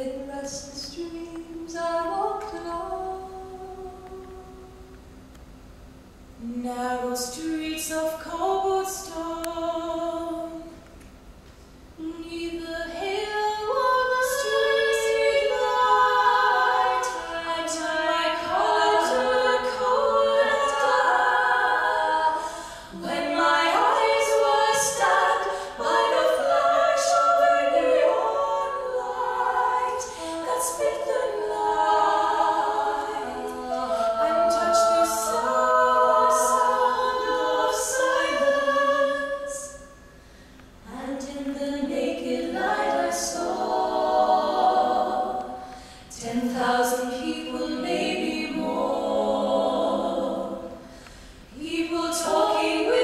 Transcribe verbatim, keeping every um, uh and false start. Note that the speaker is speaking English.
In restless dreams I walked along narrow streets of cobblestone. Neither hill or the street light tied to my collar cold and dark. When my eyes were stabbed by the flash of a neon light that split the night and touched the sound, sound of silence. And in the naked light I saw ten thousand people, maybe more. People talking with this.